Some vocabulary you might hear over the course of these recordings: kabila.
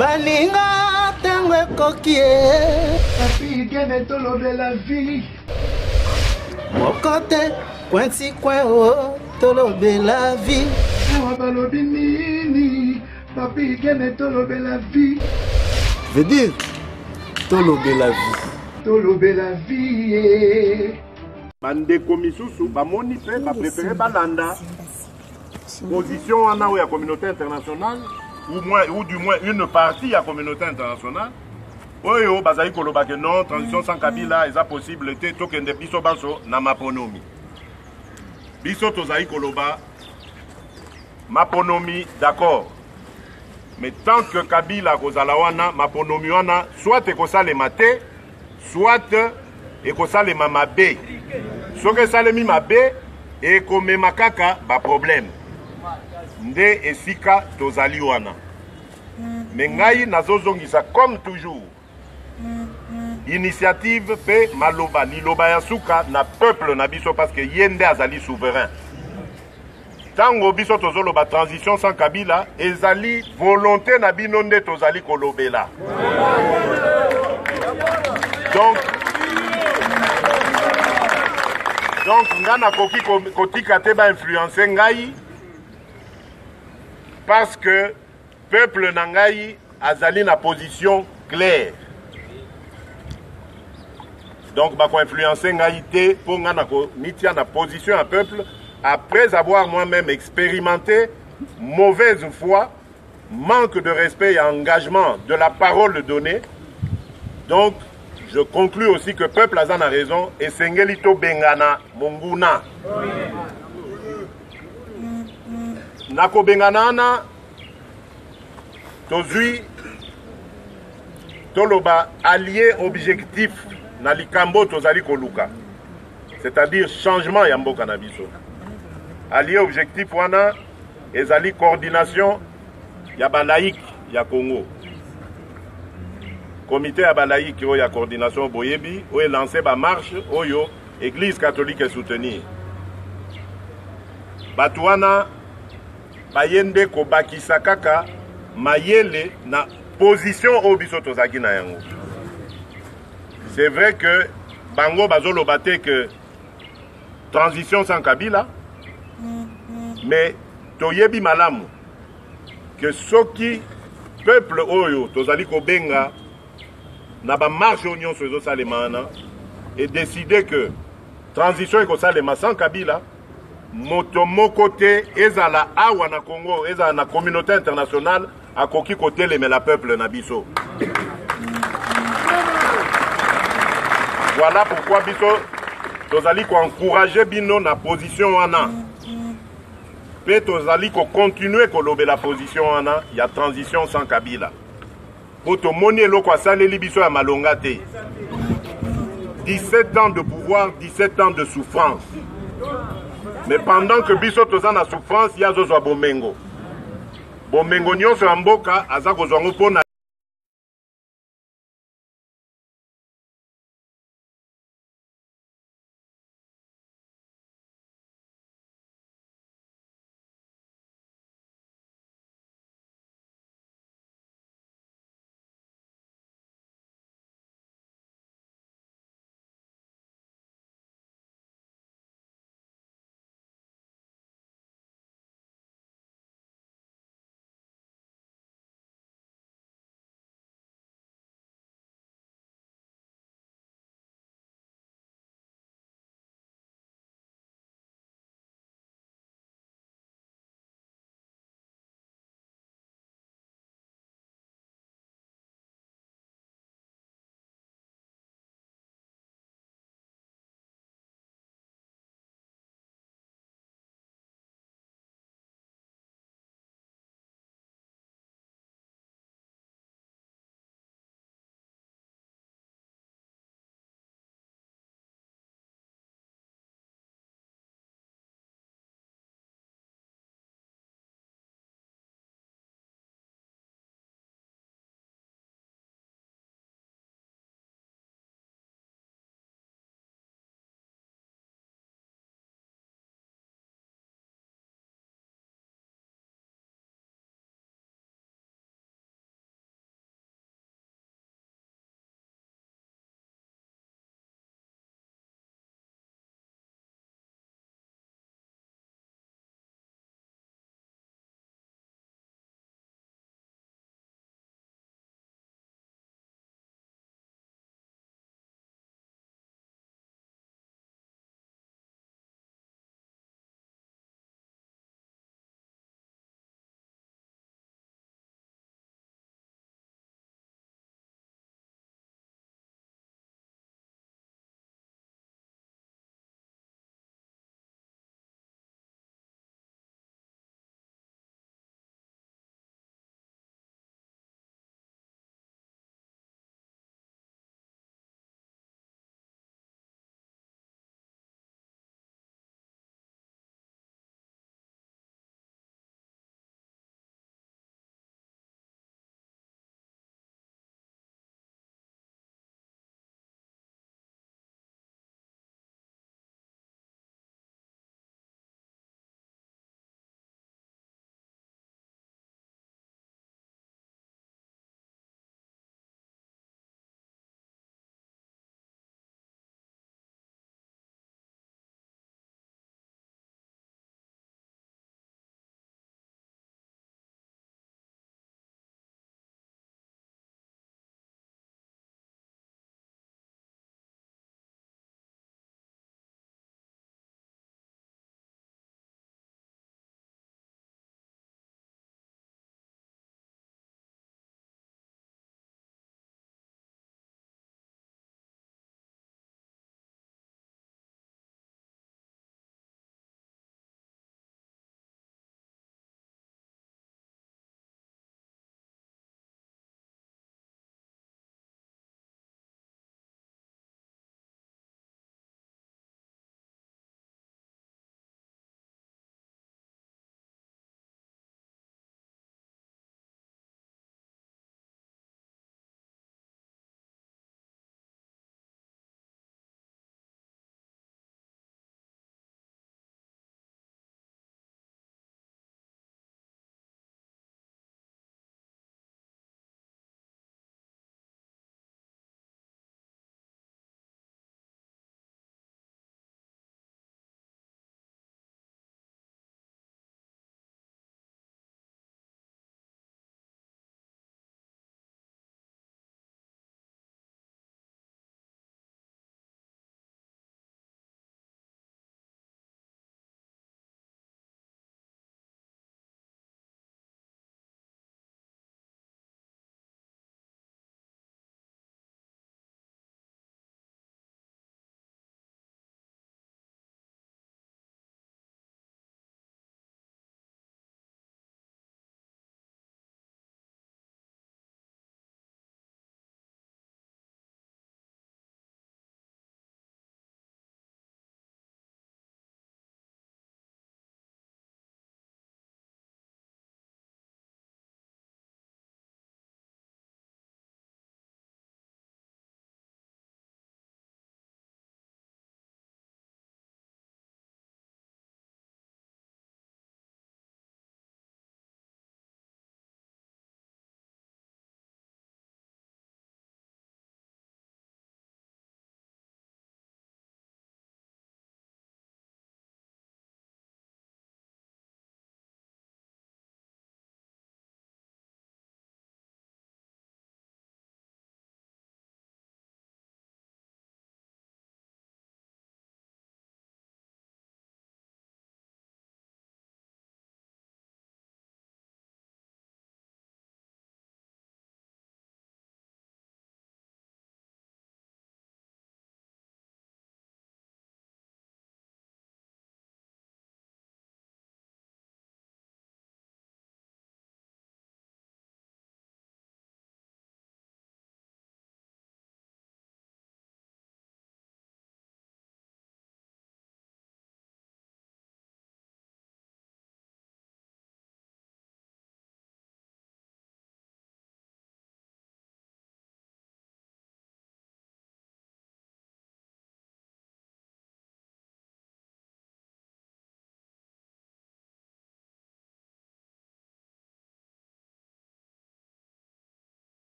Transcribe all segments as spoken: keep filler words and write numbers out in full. Baninga tangwe kokie Papi gene tolo de la vie Mokote kwensi kweo tolo de la vie Awa balobi nini Papi gene tolo de la vie Veut dire tolo de la vie Tolo de la vie Bande komisusu ba moni pe ba prefere balanda Position en a ou la communauté internationale Ou, moins, ou du moins une partie de la communauté internationale. Oui, oui, Bazaï Koloba, que non, transition sans Kabila, il y a possibilité de biso baso na maponomi. Biso tozaï Koloba, maponomi, d'accord. Mais tant que Kabila kozalawana, maponomi wana, soit eko sale mate, soit eko sale mamabe. Soit eko sale mimabe, eko me makaka, ba problème. Nde esika tozali wana. Mais ngai nazozongisa comme toujours. Initiative pe maloba ni loba ya suka na peuple na biso parce que yende azali souverain. Tango biso tozoloba transition sans Kabila ezali volonté na bino nde tozali kolobela. Donc Donc ngana koki kotika te ba influencer ngai. Parce que peuple Nangaï azali na position claire. Donc, bako influencer Ngaïté pour Nanako Nitia na position à peuple après avoir moi-même expérimenté mauvaise foi, manque de respect et engagement de la parole donnée. Donc, je conclus aussi que peuple Azan a raison et Sengelito Bengana Munguna. Nako benganana tozui toloba allié objectif na likambo tozali koluka c'est-à-dire changement ya mboka na biso allié objectif wana ezali coordination ya balaïque ya Congo comité ya balaïque oyo ya coordination boyebi oyo lancé ba marche oyo église catholique soutenir batwana Bayende Kobaki Sakaka, Mayele, na position Obiso Tozaki na yango. C'est vrai que Bango Bazolo Bate que transition sans Kabila, mais Toyebi Malamu, que Soki, peuple Oyo, Tozali Kobenga, n'a pas marché au Nyon Sozo Salemana, et décidé que transition et Salema sans Kabila, Moto Mokote, Ezala Awa na Congo, Ezala na communauté internationale, à Koki Kote, les Mela Peuple Nabiso. Voilà pourquoi Biso, nous allons encourager Bino na position Anna. Puis nous allons continuer à la position Anna, il y a transition sans Kabila. Pour tout le monde, Biso à Malongate. dix-sept ans de pouvoir, dix-sept ans de souffrance. Mais pendant que Biso Tozan a souffrance, il y a Zozwa Bomengo. Bomengo nyon se amboka, aza kozwango pona.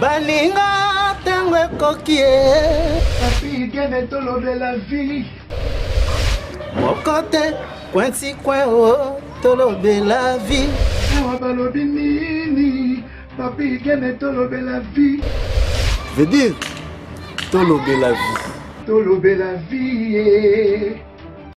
baninga tengwe kokie papi gene tolole la vie mokote kwensi kweo tolole la vie awa balobi nini papi gene tolole la vie veut dire tolole la vie tolole la vie.